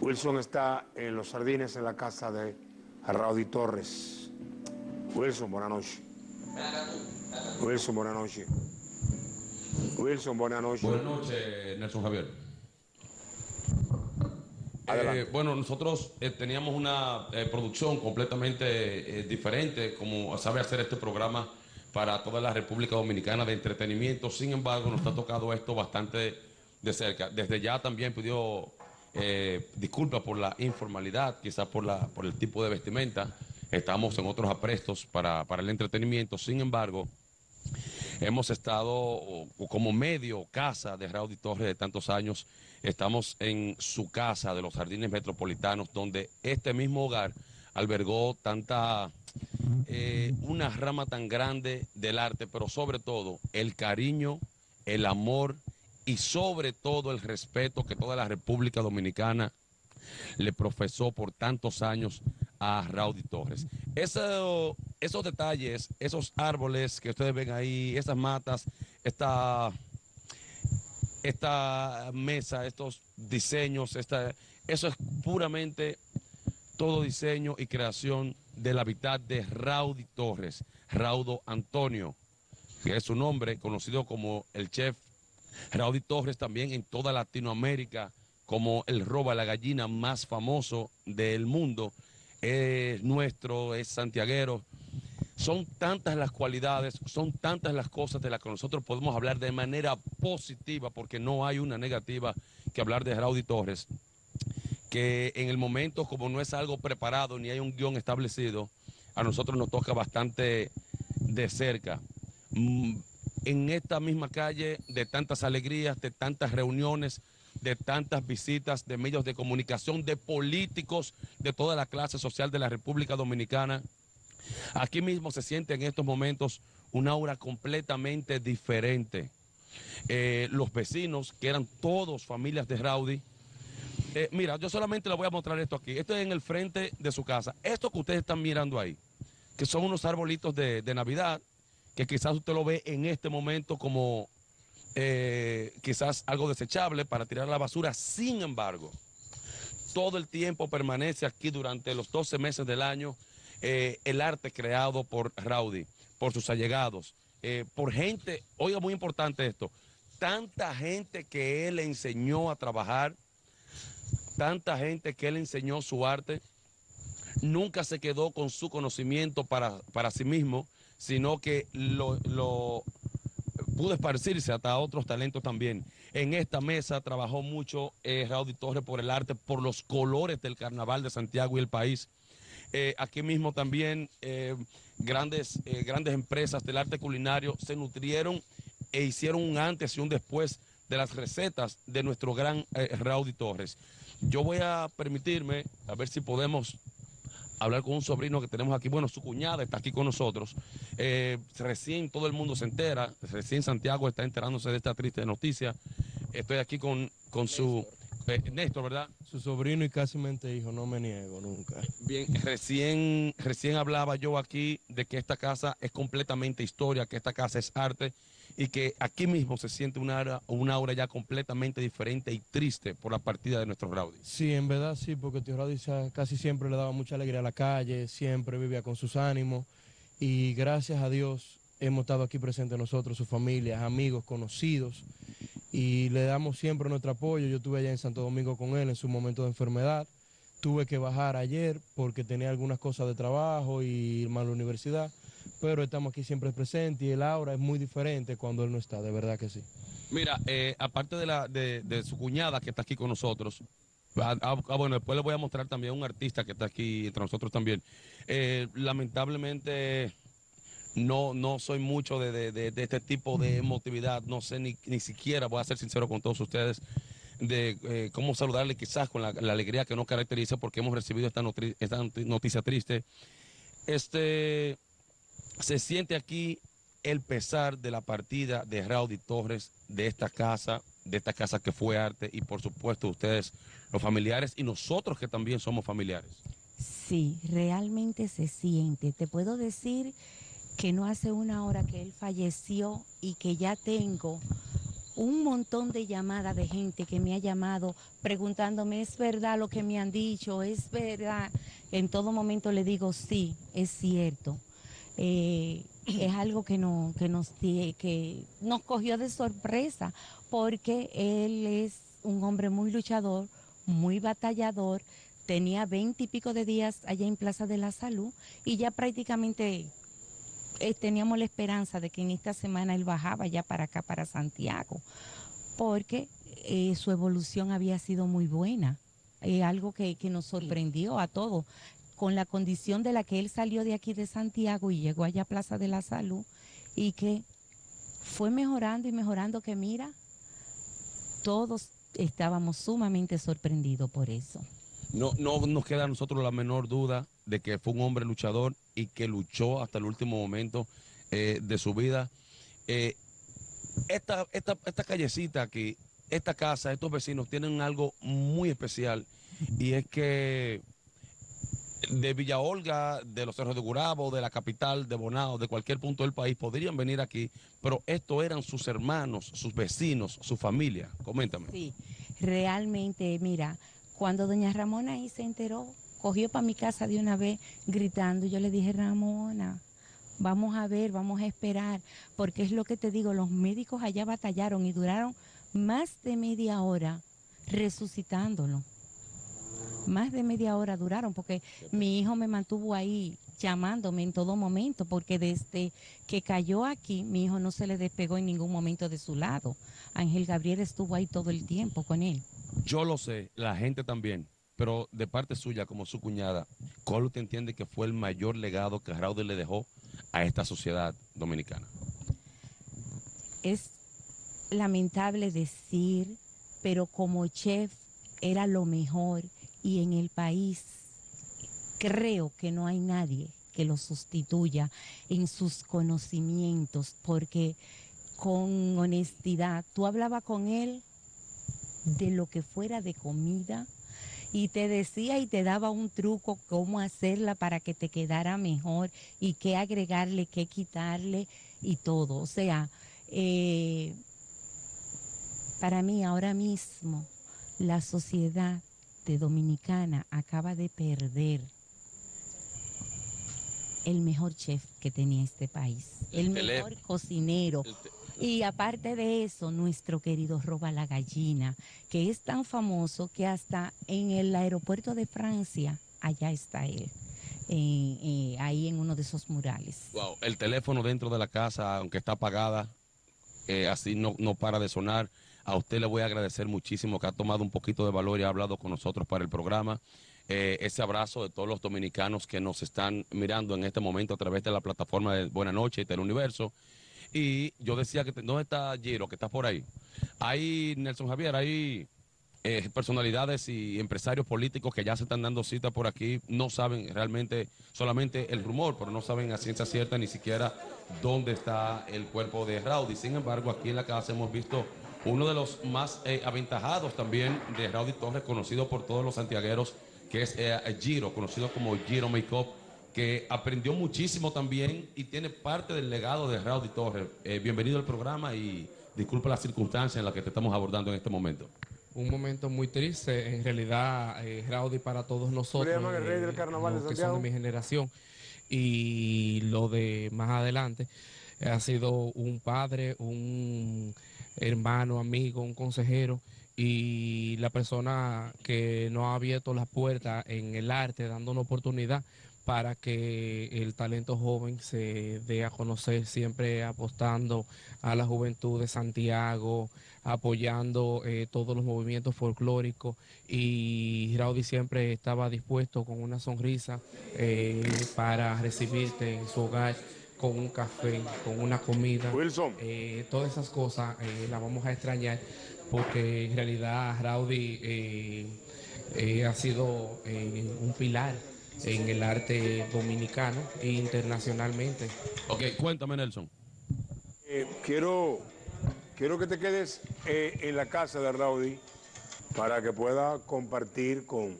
Wilson está en Los Jardines, en la casa de Raudy Torres. Wilson, buenas noches. Wilson, buenas noches. Wilson, buenas noches. Buenas noches, Nelson Javier. Bueno, nosotros teníamos una producción completamente diferente, como sabe hacer este programa para toda la República Dominicana de entretenimiento. Sin embargo, nos ha tocado esto bastante de cerca. Desde ya también pidió disculpas por la informalidad, quizás por el tipo de vestimenta. Estamos en otros aprestos para el entretenimiento. Sin embargo, hemos estado como medio casa de Raudy Torres de tantos años. Estamos en su casa de Los Jardines Metropolitanos, donde este mismo hogar albergó tanta, una rama tan grande del arte, pero sobre todo el cariño, el amor y sobre todo el respeto que toda la República Dominicana le profesó por tantos años a Raudy Torres. Esos detalles, esos árboles que ustedes ven ahí, esas matas, esta mesa, estos diseños, eso es puramente todo diseño y creación del hábitat de Raudy Torres, Raudo Antonio, que es su nombre, conocido como el chef Raudy Torres también en toda Latinoamérica, como el roba la gallina más famoso del mundo. Es nuestro, es santiaguero. Son tantas las cualidades, son tantas las cosas de las que nosotros podemos hablar de manera positiva, porque no hay una negativa que hablar de Raudy Torres, que en el momento, como no es algo preparado ni hay un guión establecido, a nosotros nos toca bastante de cerca. En esta misma calle, de tantas alegrías, de tantas reuniones, de tantas visitas de medios de comunicación, de políticos de toda la clase social de la República Dominicana. Aquí mismo se siente en estos momentos un aura completamente diferente. Los vecinos, que eran todos familias de Raudy. Mira, yo solamente les voy a mostrar esto aquí. Esto es en el frente de su casa. Esto que ustedes están mirando ahí, que son unos arbolitos de Navidad, que quizás usted lo ve en este momento como... quizás algo desechable para tirar a la basura. Sin embargo, todo el tiempo permanece aquí durante los 12 meses del año el arte creado por Raudy, por sus allegados, por gente, oiga, muy importante esto, tanta gente que él enseñó a trabajar, tanta gente que él enseñó su arte. Nunca se quedó con su conocimiento para sí mismo, sino que lo pudo esparcirse hasta otros talentos también. En esta mesa trabajó mucho Raudy Torres por el arte, por los colores del carnaval de Santiago y el país. Aquí mismo también grandes empresas del arte culinario se nutrieron e hicieron un antes y un después de las recetas de nuestro gran Raudy Torres. Yo voy a permitirme, a ver si podemos hablar con un sobrino que tenemos aquí. Bueno, su cuñada está aquí con nosotros. Recién todo el mundo se entera, recién Santiago está enterándose de esta triste noticia. Estoy aquí con su... Néstor, ¿verdad? Su sobrino y casi mente hijo, no me niego nunca. Bien, recién hablaba yo aquí de que esta casa es completamente historia, que esta casa es arte y que aquí mismo se siente una aura ya completamente diferente y triste por la partida de nuestro Raudy. Sí, en verdad sí, porque tío Raudy casi siempre le daba mucha alegría a la calle, siempre vivía con sus ánimos y gracias a Dios hemos estado aquí presentes nosotros, sus familias, amigos, conocidos, y le damos siempre nuestro apoyo. Yo estuve allá en Santo Domingo con él en su momento de enfermedad. Tuve que bajar ayer porque tenía algunas cosas de trabajo y más la universidad, pero estamos aquí siempre presentes y el aura es muy diferente cuando él no está, de verdad que sí. Mira, aparte de su cuñada que está aquí con nosotros, bueno, después les voy a mostrar también a un artista que está aquí entre nosotros también. Lamentablemente... No soy mucho de este tipo de emotividad, no sé ni siquiera, voy a ser sincero con todos ustedes, de cómo saludarle quizás con la alegría que nos caracteriza, porque hemos recibido esta noticia triste. Se siente aquí el pesar de la partida de Raudy Torres, de esta casa que fue arte, y por supuesto ustedes, los familiares, y nosotros que también somos familiares. Sí, realmente se siente, te puedo decir... que no hace una hora que él falleció y que ya tengo un montón de llamadas de gente que me ha llamado preguntándome, ¿es verdad lo que me han dicho? ¿Es verdad? En todo momento le digo, sí, es cierto. Es algo que nos cogió de sorpresa, porque él es un hombre muy luchador, muy batallador. Tenía 20 y pico de días allá en Plaza de la Salud y ya prácticamente teníamos la esperanza de que en esta semana él bajaba ya para acá, para Santiago, porque su evolución había sido muy buena. Algo que nos sorprendió a todos, con la condición de la que él salió de aquí de Santiago y llegó allá a Plaza de la Salud, y que fue mejorando y mejorando, que mira, todos estábamos sumamente sorprendidos por eso. No nos queda a nosotros la menor duda de que fue un hombre luchador y que luchó hasta el último momento de su vida. Esta callecita aquí, esta casa, estos vecinos tienen algo muy especial, y es que de Villa Olga, de los cerros de Gurabo, de la capital, de Bonao, de cualquier punto del país, podrían venir aquí, pero estos eran sus hermanos, sus vecinos, su familia. Coméntame. Sí, realmente, mira, cuando doña Ramona ahí se enteró, cogió para mi casa de una vez gritando. Yo le dije, Ramona, vamos a ver, vamos a esperar, porque es lo que te digo, los médicos allá batallaron y duraron más de media hora resucitándolo. Más de media hora duraron, porque mi hijo me mantuvo ahí llamándome en todo momento, porque desde que cayó aquí, mi hijo no se le despegó en ningún momento de su lado. Ángel Gabriel estuvo ahí todo el tiempo con él. Yo lo sé, la gente también, pero de parte suya, como su cuñada, ¿cuál usted entiende que fue el mayor legado que Raudy le dejó a esta sociedad dominicana? Es lamentable decir, pero como chef era lo mejor. Y en el país creo que no hay nadie que lo sustituya en sus conocimientos, porque con honestidad, tú hablabas con él de lo que fuera de comida y te decía y te daba un truco cómo hacerla para que te quedara mejor y qué agregarle, qué quitarle y todo. O sea, para mí ahora mismo la sociedad dominicana acaba de perder el mejor chef que tenía este país, el mejor cocinero, y aparte de eso, nuestro querido Roba la Gallina, que es tan famoso que hasta en el aeropuerto de Francia, allá está él, ahí en uno de esos murales. Wow, el teléfono dentro de la casa, aunque está apagada, así no para de sonar. A usted le voy a agradecer muchísimo que ha tomado un poquito de valor y ha hablado con nosotros para el programa. Ese abrazo de todos los dominicanos que nos están mirando en este momento a través de la plataforma de Buena Noche y Teleuniverso. Y yo decía que, ¿dónde está Giro? Que está por ahí. Hay Nelson Javier, hay personalidades y empresarios políticos que ya se están dando cita por aquí. No saben realmente, solamente el rumor, pero no saben a ciencia cierta ni siquiera dónde está el cuerpo de Raudy. Sin embargo, aquí en la casa hemos visto uno de los más aventajados también de Raudy Torres, conocido por todos los santiagueros, que es Giro, conocido como Giro Makeup, que aprendió muchísimo también y tiene parte del legado de Raudy Torres. Bienvenido al programa y disculpa las circunstancias en las que te estamos abordando en este momento. Un momento muy triste, en realidad, Raudy, para todos nosotros, el rey del carnaval de Santiago, que son de mi generación y lo de más adelante. Ha sido un padre, un hermano, amigo, un consejero y la persona que nos ha abierto las puertas en el arte, dando una oportunidad para que el talento joven se dé a conocer, siempre apostando a la juventud de Santiago, apoyando todos los movimientos folclóricos, y Raudy siempre estaba dispuesto con una sonrisa para recibirte en su hogar, con un café, con una comida. Wilson, todas esas cosas las vamos a extrañar, porque en realidad Raudy ha sido un pilar en el arte dominicano e internacionalmente. Ok, cuéntame, Nelson. Quiero que te quedes en la casa de Raudy para que pueda compartir con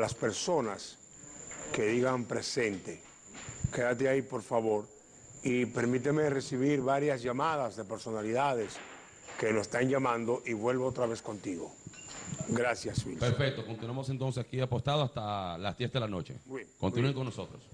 las personas que digan presente. Quédate ahí, por favor, y permíteme recibir varias llamadas de personalidades que lo están llamando y vuelvo otra vez contigo. Gracias, Wilson. Perfecto, continuamos entonces aquí apostado hasta las 10 de la noche. Continúen con nosotros.